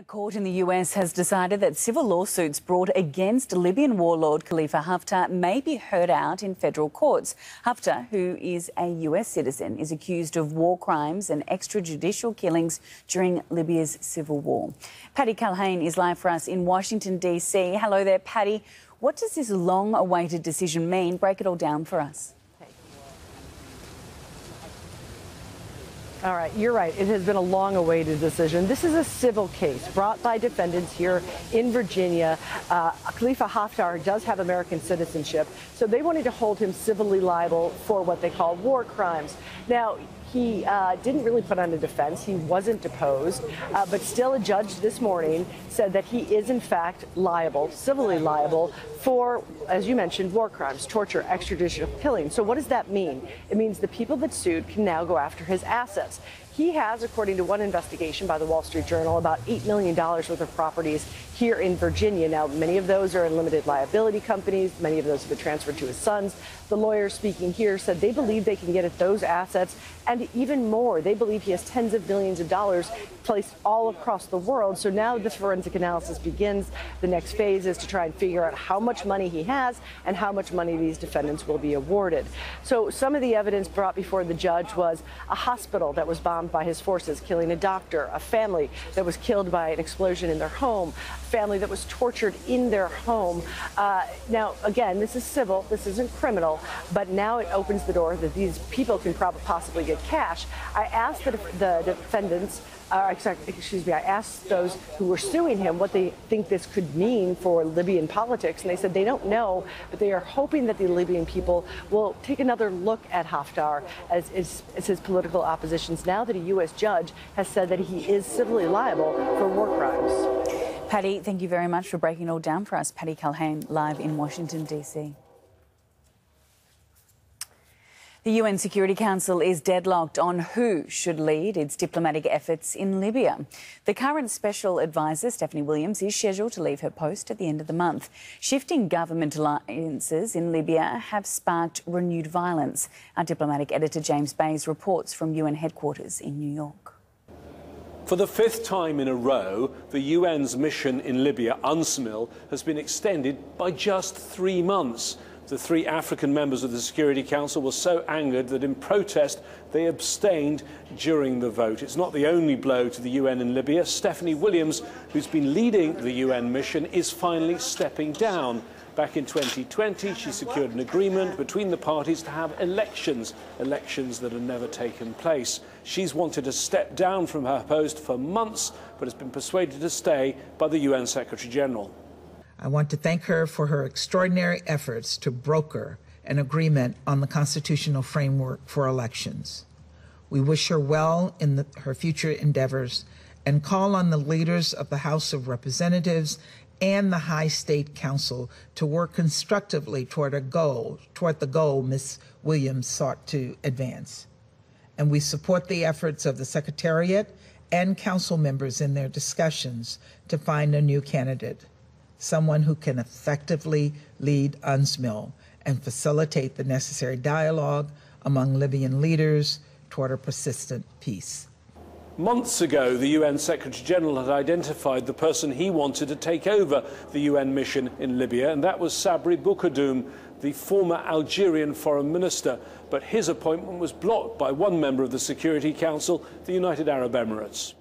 A court in the US has decided that civil lawsuits brought against Libyan warlord Khalifa Haftar may be heard out in federal courts. Haftar, who is a US citizen, is accused of war crimes and extrajudicial killings during Libya's civil war. Patty Culhane is live for us in Washington, D.C. Hello there, Patty. What does this long-awaited decision mean? Break it all down for us. All right, you're right. It has been a long-awaited decision. This is a civil case brought by defendants here in Virginia. Khalifa Haftar does have American citizenship, so they wanted to hold him civilly liable for what they call war crimes. Now, he didn't really put on a defense. He wasn't deposed, but still a judge this morning said that he is, in fact, liable, civilly liable for, as you mentioned, war crimes, torture, extrajudicial killing. So what does that mean? It means the people that sued can now go after his assets. He has, according to one investigation by the Wall Street Journal, about $8 million worth of properties here in Virginia. Now, many of those are in limited liability companies. Many of those have been transferred to his sons. The lawyer speaking here said they believe they can get at those assets and even more. They believe he has tens of billions of dollars placed all across the world. So now this forensic analysis begins. The next phase is to try and figure out how much money he has and how much money these defendants will be awarded. So some of the evidence brought before the judge was a hospital that was bombed by his forces, killing a doctor, a family that was killed by an explosion in their home, a family that was tortured in their home. Now, again, this is civil, this isn't criminal, but now it opens the door that these people can probably possibly get cash. I asked the defendants, I asked those who were suing him what they think this could mean for Libyan politics, and they said they don't know, but they are hoping that the Libyan people will take another look at Haftar as his political oppositions now that a U.S. judge has said that he is civilly liable for war crimes. Patty, thank you very much for breaking it all down for us. Patty Culhane, live in Washington, D.C. The UN Security Council is deadlocked on who should lead its diplomatic efforts in Libya. The current special advisor, Stephanie Williams, is scheduled to leave her post at the end of the month. Shifting government alliances in Libya have sparked renewed violence. Our diplomatic editor, James Bays, reports from UN headquarters in New York. For the fifth time in a row, the UN's mission in Libya, UNSMIL, has been extended by just 3 months. The three African members of the Security Council were so angered that in protest they abstained during the vote. It's not the only blow to the UN in Libya. Stephanie Williams, who's been leading the UN mission, is finally stepping down. Back in 2020, she secured an agreement between the parties to have elections, elections that had never taken place. She's wanted to step down from her post for months, but has been persuaded to stay by the UN Secretary-General. I want to thank her for her extraordinary efforts to broker an agreement on the constitutional framework for elections. We wish her well in her future endeavors and call on the leaders of the House of Representatives and the High State Council to work constructively toward the goal Ms. Williams sought to advance. And we support the efforts of the Secretariat and Council members in their discussions to find a new candidate, someone who can effectively lead UNSMIL and facilitate the necessary dialogue among Libyan leaders toward a persistent peace. Months ago, the UN Secretary-General had identified the person he wanted to take over the UN mission in Libya, and that was Sabri Boukhadoum, the former Algerian foreign minister. But his appointment was blocked by one member of the Security Council, the United Arab Emirates.